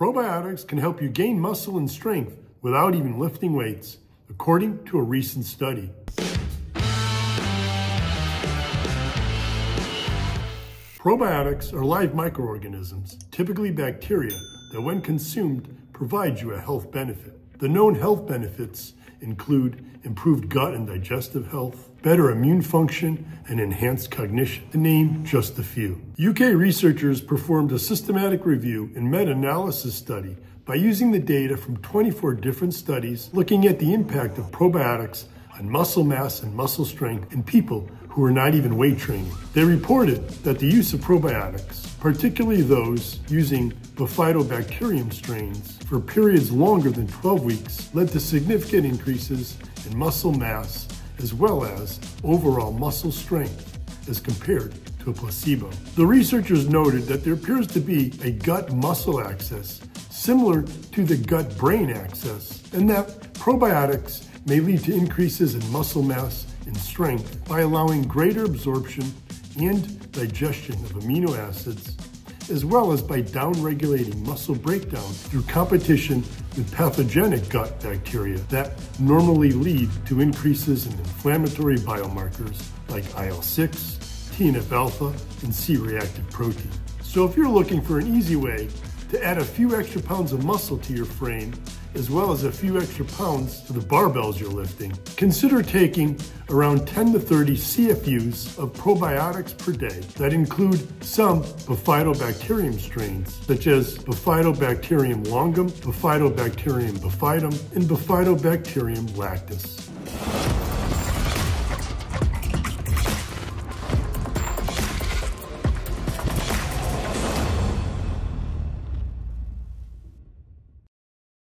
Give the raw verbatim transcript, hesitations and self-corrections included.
Probiotics can help you gain muscle and strength without even lifting weights, according to a recent study. Probiotics are live microorganisms, typically bacteria, that when consumed provide you a health benefit. The known health benefits include improved gut and digestive health, better immune function, and enhanced cognition, to name just a few. U K researchers performed a systematic review and meta-analysis study by using the data from twenty-four different studies looking at the impact of probiotics on muscle mass and muscle strength in people who are not even weight training. They reported that the use of probiotics, particularly those using Bifidobacterium strains for periods longer than twelve weeks, led to significant increases in muscle mass as well as overall muscle strength as compared to a placebo. The researchers noted that there appears to be a gut-muscle axis similar to the gut-brain axis, and that probiotics may lead to increases in muscle mass and strength by allowing greater absorption and digestion of amino acids, as well as by downregulating muscle breakdown through competition with pathogenic gut bacteria that normally lead to increases in inflammatory biomarkers like I L six, T N F alpha, and C reactive protein. So if you're looking for an easy way to add a few extra pounds of muscle to your frame, as well as a few extra pounds to the barbells you're lifting, consider taking around ten to thirty C F Us of probiotics per day that include some Bifidobacterium strains, such as Bifidobacterium longum, Bifidobacterium bifidum, and Bifidobacterium lactis.